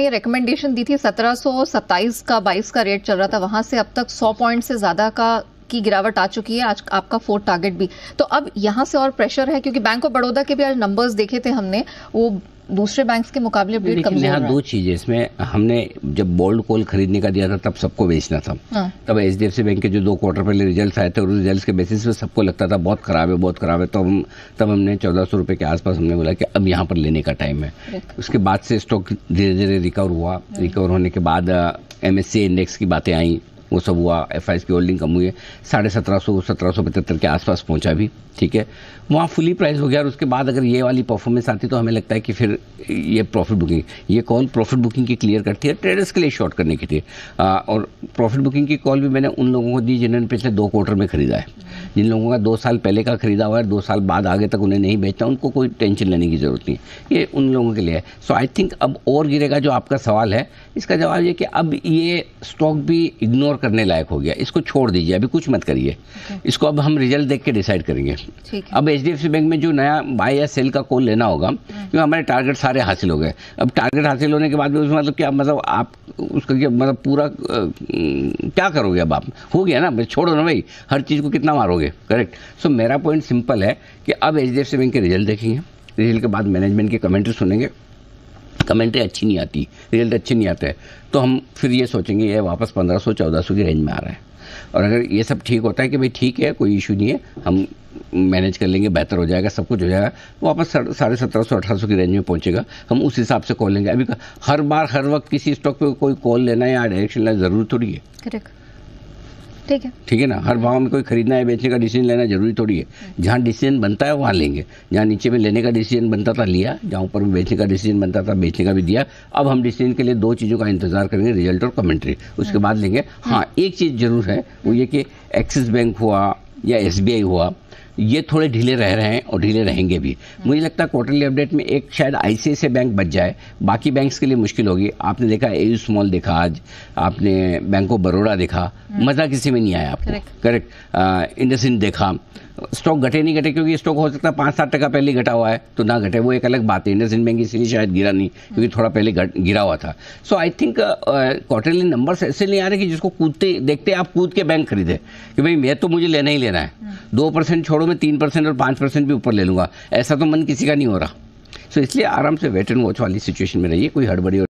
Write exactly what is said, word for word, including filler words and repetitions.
ये रिकमेंडेशन दी थी सत्रह सौ सत्ताईस का बाईस का रेट चल रहा था, वहां से अब तक सौ पॉइंट से ज्यादा का की गिरावट आ चुकी है, आज आपका फोर्थ टारगेट भी, तो अब यहां से और प्रेशर है क्योंकि बैंक ऑफ बड़ौदा के भी आज नंबर्स देखे थे हमने, वो दूसरे बैंक्स के मुकाबले अपडेट कमजोर है। दो चीजें इसमें, हमने जब बोल्ड कॉल खरीदने का दिया था तब सबको बेचना था, हाँ। तब एचडीएफसी बैंक के जो दो क्वार्टर पहले रिजल्ट्स आए थे और रिजल्ट्स के बेसिस पे सबको लगता था बहुत खराब है बहुत खराब है, तो हम तब हमने चौदह सौ रुपये के आसपास हमने बोला कि अब यहाँ पर लेने का टाइम है। उसके बाद से स्टॉक धीरे धीरे रिकवर हुआ, रिकवर होने के बाद एमएससीआई इंडेक्स की बातें आई, वो सब हुआ, एफआईएस की होल्डिंग कम हुई है, साढ़े सत्रह सौ सत्रह सौ पचहत्तर के आसपास पहुंचा भी, ठीक है, वहाँ फुली प्राइस हो गया। और उसके बाद अगर ये वाली परफॉर्मेंस आती तो हमें लगता है कि फिर ये प्रॉफिट बुकिंग, ये कॉल प्रॉफिट बुकिंग की क्लियर करती है, ट्रेडर्स के लिए शॉर्ट करने की थी। और प्रॉफिट बुकिंग की कॉल भी मैंने उन लोगों को दी जिन्होंने पिछले दो क्वार्टर में खरीदा है, जिन लोगों का दो साल पहले का खरीदा हुआ है, दो साल बाद आगे तक उन्हें नहीं बेचता, उनको कोई टेंशन लेने की जरूरत नहीं, ये उन लोगों के लिए है। सो आई थिंक अब और गिरेगा, जो आपका सवाल है इसका जवाब ये कि अब ये स्टॉक भी इग्नोर करने लायक हो गया, इसको छोड़ दीजिए, अभी कुछ मत करिए, इसको अब हम रिजल्ट देख के डिसाइड करेंगे। अब एचडीएफसी बैंक में जो नया बाय या सेल का कॉल लेना होगा, क्योंकि हमारे टारगेट सारे हासिल हो गए, अब टारगेट हासिल होने के बाद भी उसमें मतलब क्या, मतलब आप उसका क्या मतलब पूरा क्या करोगे, अब आप हो गया ना, छोड़ो ना भाई, हर चीज़ को कितना मारोगे, करेक्ट। सो मेरा पॉइंट सिंपल है कि अब एचडीएफसी बैंक के रिजल्ट देखेंगे, रिजल्ट के बाद मैनेजमेंट की कमेंट्री सुनेंगे, कमेंट्री अच्छी नहीं आती, रिजल्ट अच्छे नहीं आते, तो हम फिर ये सोचेंगे ये वापस पंद्रह सौ चौदह सौ की रेंज में आ रहा है, और अगर ये सब ठीक होता है कि भाई ठीक है कोई इशू नहीं है, हम मैनेज कर लेंगे, बेहतर हो जाएगा, सब कुछ हो जाएगा, वापस साढ़े सत्रह सौ अठारह सौ की रेंज में पहुंचेगा, हम उस हिसाब से कॉल लेंगे। अभी हर बार हर वक्त किसी स्टॉक पे कोई कॉल लेना या डायरेक्शन लेना जरूरी थोड़ी है, करेक्ट, ठीक है, ठीक है ना, हर भाव में कोई खरीदना है बेचने का डिसीजन लेना जरूरी थोड़ी है, जहाँ डिसीजन बनता है वहाँ लेंगे, जहाँ नीचे में लेने का डिसीजन बनता था लिया, जहाँ ऊपर में बेचने का डिसीजन बनता था बेचने का भी दिया। अब हम डिसीजन के लिए दो चीज़ों का इंतजार करेंगे, रिजल्ट और कमेंट्री, उसके बाद लेंगे। हाँ, एक चीज़ जरूर है वो ये कि एक्सिस बैंक हुआ या एसबीआई हुआ, ये थोड़े ढीले रह रहे हैं और ढीले रहेंगे भी, मुझे लगता है क्वार्टरली अपडेट में एक शायद आईसीआईसीआई बैंक बच जाए, बाकी बैंक्स के लिए मुश्किल होगी। आपने देखा एयू स्मॉल देखा आज, आपने बैंक ऑफ बड़ौदा देखा, मज़ा किसी में नहीं आया आपको, करेक्ट, इंडस इंड देखा, स्टॉक घटे नहीं घटे, क्योंकि स्टॉक हो सकता है पाँच सात टका पहले घटा हुआ है तो ना घटे, वो एक अलग बात है, इंडस इंड बैंक इसलिए शायद गिरा नहीं क्योंकि थोड़ा पहले गिरा हुआ था। So I think quarterly numbers ऐसे नहीं आ रहे कि जिसको कूदते देखते आप कूद के बैंक खरीदे कि भाई मैं तो मुझे लेना ही लेना है, दो परसेंट छोड़ो मैं तीन परसेंट और पाँच परसेंट भी ऊपर ले लूँगा, ऐसा तो मन किसी का नहीं हो रहा। सो so, इसलिए आराम से वेट एंड वॉच वाली सिचुएशन में रहिए, कोई हड़बड़ी